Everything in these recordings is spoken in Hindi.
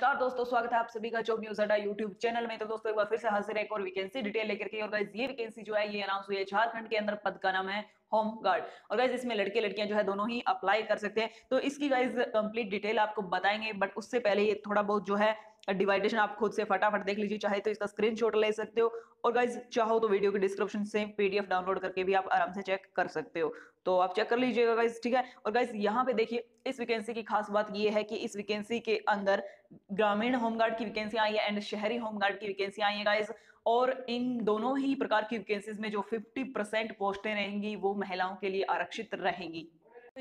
नमस्कार दोस्तों, स्वागत है आप सभी का job news Adda YouTube channel में। तो दोस्तों एक बार फिर से हाजिर है एक और वैकेंसी डिटेल लेकर के। और गाइस ये वैकेंसी जो है ये अनाउंस हुई है झारखंड के अंदर। पद का नाम है होम गार्ड। और गाइज इसमें लड़के लड़कियां जो है दोनों ही अप्लाई कर सकते हैं। तो इसकी गाइज कंप्लीट डिटेल आपको बताएंगे, बट उससे पहले ये थोड़ा बहुत जो है डिवाइडेशन आप खुद से फटाफट देख लीजिए। चाहे तो इसका स्क्रीनशॉट ले सकते हो और गाइज चाहो तो वीडियो के डिस्क्रिप्शन से पीडीएफ डाउनलोड करके भी आप आराम से चेक कर सकते हो। तो आप चेक कर लीजिएगा गाइज, ठीक है। और गाइज यहाँ पे देखिए, इस वैकेंसी की खास बात यह है कि इस वैकेंसी के अंदर ग्रामीण होमगार्ड की वैकेंसी आई है एंड शहरी होमगार्ड की वैकेंसी आई है गाइज। और इन दोनों ही प्रकार की वैकेंसीज में जो 50% पोस्टें रहेंगी वो महिलाओं के लिए आरक्षित रहेंगी।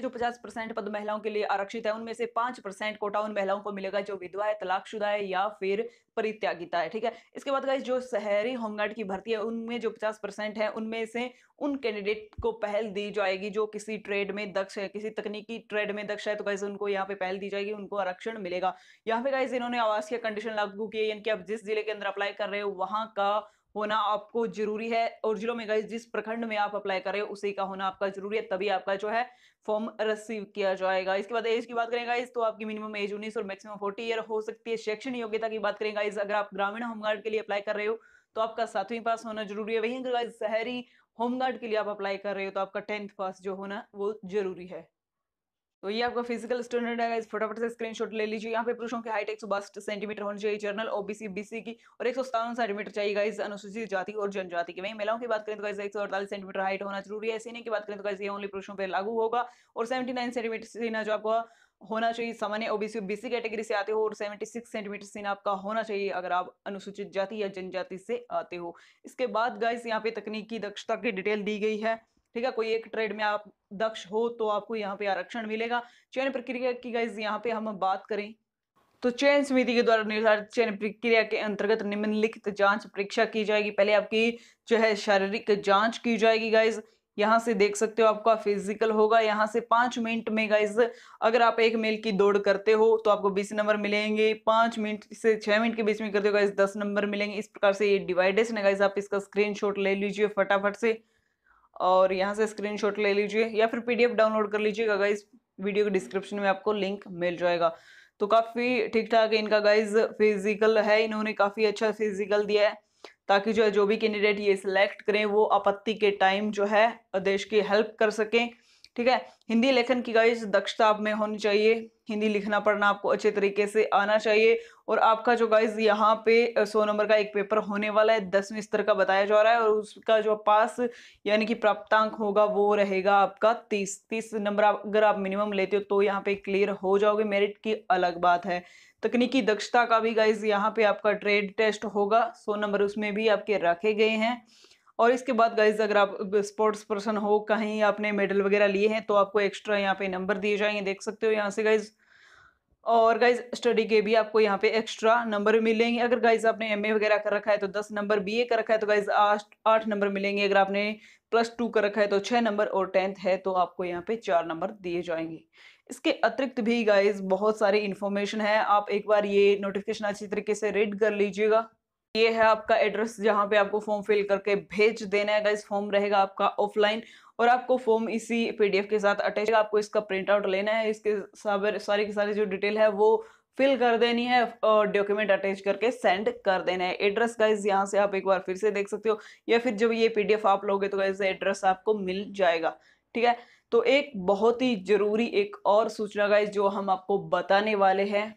जो 50% पद महिलाओं के लिए आरक्षित है उनमें से 5% कोटा उन महिलाओं को मिलेगा जो विधवा है, तलाकशुदा है या फिर परित्यागिता है, ठीक है। इसके बाद गाइस जो शहरी होमगार्ड की भर्ती है उनमें जो 50% है उनमें से उन कैंडिडेट को पहल दी जाएगी जो किसी ट्रेड में दक्ष है, किसी तकनीकी ट्रेड में दक्ष है। तो गाइस उनको यहाँ पे पहल दी जाएगी, उनको आरक्षण मिलेगा। यहाँ पे गाइस इन्होंने आवासीय कंडीशन लागू की है, यानी कि आप जिस जिले के अंदर अप्लाई कर रहे हो वहां का होना आपको जरूरी है। और जिलों में गाइस जिस प्रखंड में आप अप्लाई कर रहे हो उसी का होना आपका जरूरी है, तभी आपका जो है फॉर्म रिसीव किया जाएगा। इसके बाद एज की बात करें गाइस तो आपकी मिनिमम एज 19 और मैक्सिमम 40 ईयर हो सकती है। शैक्षणिक योग्यता की बात करें गाइस, अगर आप ग्रामीण होमगार्ड के लिए अप्लाई कर रहे हो तो आपका 7वीं पास होना जरूरी है। वहीं अगर गाइस शहरी होमगार्ड के लिए आप अप्लाई कर रहे हो तो आपका 10th पास जो होना वो जरूरी है। तो ये आपका फिजिकल स्टैंडर्ड है गाइस, फटाफट से स्क्रीनशॉट ले लीजिए। यहाँ पे पुरुषों की हाइट 162 सेंटीमीटर होनी चाहिए, जनरल ओबीसी बीसी की, और 157 सेंटीमीटर चाहिए गाइस अनुसूचित जाति और जनजाति की। वहीं महिलाओं की बात करें तो गाइस 148 सेंटीमीटर हाइट होना जरूरी है। सीने की बात करें तो गाइस ये ओनली पुरुषों पे लागू होगा। और 79 सेंटीमीटर सीना जो आपका होना चाहिए, सामान्य ओबीसी बीसी कैटेगरी से आते हो, और 76 सेंटीमीटर सीना आपका होना चाहिए अगर आप अनुसूचित जाति या जनजाति से आते हो। इसके बाद गाइस यहाँ पे तकनीकी दक्षता की डिटेल दी गई है, ठीक है। कोई एक ट्रेड में आप दक्ष हो तो आपको यहाँ पे आरक्षण मिलेगा। चयन प्रक्रिया की गाइस यहाँ पे हम बात करें तो चयन समिति के द्वारा निर्धारित चयन प्रक्रिया के अंतर्गत निम्नलिखित जांच परीक्षा की जाएगी। पहले आपकी जो है शारीरिक जांच की जाएगी गाइस, यहाँ से देख सकते हो आपका फिजिकल होगा। यहाँ से 5 मिनट में गाइज अगर आप 1 मील की दौड़ करते हो तो आपको 20 नंबर मिलेंगे। 5 मिनट से 6 मिनट के बीच में करते हो गाइज 10 नंबर मिलेंगे। इस प्रकार से ये डिवाइडेशन है गाइज, आप इसका स्क्रीनशॉट ले लीजिए फटाफट से और यहाँ से स्क्रीनशॉट ले लीजिए या फिर पीडीएफ डाउनलोड कर लीजिएगा गाइज। वीडियो के डिस्क्रिप्शन में आपको लिंक मिल जाएगा। तो काफ़ी ठीक ठाक इनका गाइज फिजिकल है, इन्होंने काफ़ी अच्छा फिजिकल दिया है ताकि जो है जो भी कैंडिडेट ये सिलेक्ट करें वो आपत्ति के टाइम जो है देश की हेल्प कर सकें, ठीक है। हिंदी लेखन की गाइज दक्षता आप में होनी चाहिए, हिंदी लिखना पढ़ना आपको अच्छे तरीके से आना चाहिए। और आपका जो गाइज यहाँ पे 100 नंबर का एक पेपर होने वाला है, 10वें स्तर का बताया जा रहा है। और उसका जो पास यानी कि प्राप्तांक होगा वो रहेगा आपका 30 नंबर अगर आप मिनिमम लेते हो तो यहाँ पे क्लियर हो जाओगे, मेरिट की अलग बात है। तकनीकी दक्षता का भी गाइज यहाँ पे आपका ट्रेड टेस्ट होगा, 100 नंबर उसमें भी आपके रखे गए हैं। और इसके बाद गाइज अगर आप स्पोर्ट्स पर्सन हो, कहीं आपने मेडल वगैरह लिए हैं तो आपको एक्स्ट्रा यहाँ पे नंबर दिए जाएंगे, देख सकते हो यहाँ से गाइज। और गाइज स्टडी के भी आपको यहाँ पे एक्स्ट्रा नंबर मिलेंगे। अगर गाइज आपने एमए वगैरह कर रखा है तो 10 नंबर, बीए कर रखा है तो गाइज 8 नंबर मिलेंगे। अगर आपने +2 कर रखा है तो 6 नंबर, और 10th है तो आपको यहाँ पे 4 नंबर दिए जाएंगे। इसके अतिरिक्त भी गाइज बहुत सारी इन्फॉर्मेशन है, आप एक बार ये नोटिफिकेशन अच्छी तरीके से रीड कर लीजिएगा। ये है आपका एड्रेस जहाँ पे आपको फॉर्म फिल करके भेज देना है गाइज। फॉर्म रहेगा आपका ऑफलाइन और आपको फॉर्म इसी पीडीएफ के साथ अटैच, आपको इसका प्रिंट आउट लेना है, इसके सारे की सारी जो डिटेल है वो फिल कर देनी है और डॉक्यूमेंट अटैच करके सेंड कर देना है। एड्रेस गाइज यहाँ से आप एक बार फिर से देख सकते हो, या फिर जब ये पीडीएफ आप लोगे तो गाइज एड्रेस आपको मिल जाएगा, ठीक है। तो एक बहुत ही जरूरी एक और सूचना गाइज जो हम आपको बताने वाले हैं,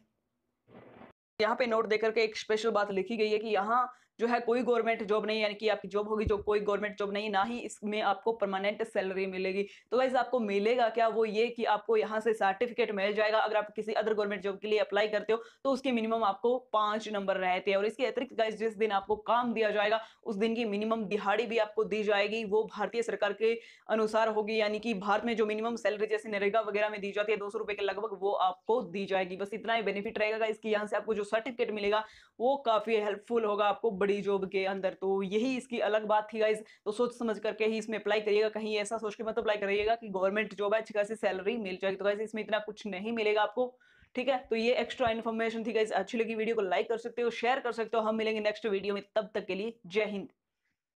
यहाँ पे नोट देकर के एक स्पेशल बात लिखी गई है कि यहाँ जो है कोई गवर्नमेंट जॉब नहीं, यानी कि आपकी जॉब होगी जो कोई गवर्नमेंट जॉब नहीं, ना ही इसमें आपको परमानेंट सैलरी मिलेगी। तो गाइज आपको मिलेगा क्या, वो ये कि आपको यहाँ से सर्टिफिकेट मिल जाएगा। अगर आप किसी अदर गवर्नमेंट जॉब के लिए अप्लाई करते हो तो उसके मिनिमम आपको 5 नंबर रहते हैं। और इसके अतिरिक्त गाइज जिस दिन आपको काम दिया जाएगा उस दिन की मिनिमम दिहाड़ी भी आपको दी जाएगी, वो भारतीय सरकार के अनुसार होगी, यानी कि भारत में जो मिनिमम सैलरी जैसे नरेगा वगैरह में दी जाती है 200 रुपए के लगभग, वो आपको दी जाएगी। बस इतना ही बेनिफिट रहेगा इसकी, यहाँ से आपको जो सर्टिफिकेट मिलेगा वो काफी हेल्पफुल होगा आपको जॉब के अंदर। तो यही इसकी अलग बात थी गाइज, तो सोच समझ करके ही इसमें अप्लाई करिएगा। कहीं ऐसा सोच के मत अप्लाई करिएगा कि गवर्नमेंट जॉब है अच्छी खासी सैलरी मिल जाएगी, तो गाइज इसमें इतना कुछ नहीं मिलेगा आपको, ठीक है। तो ये एक्स्ट्रा इन्फॉर्मेशन थी गाइज, अच्छी लगी वीडियो को लाइक कर सकते हो, शेयर कर सकते हो। हम मिलेंगे नेक्स्ट वीडियो में, तब तक के लिए जय हिंद।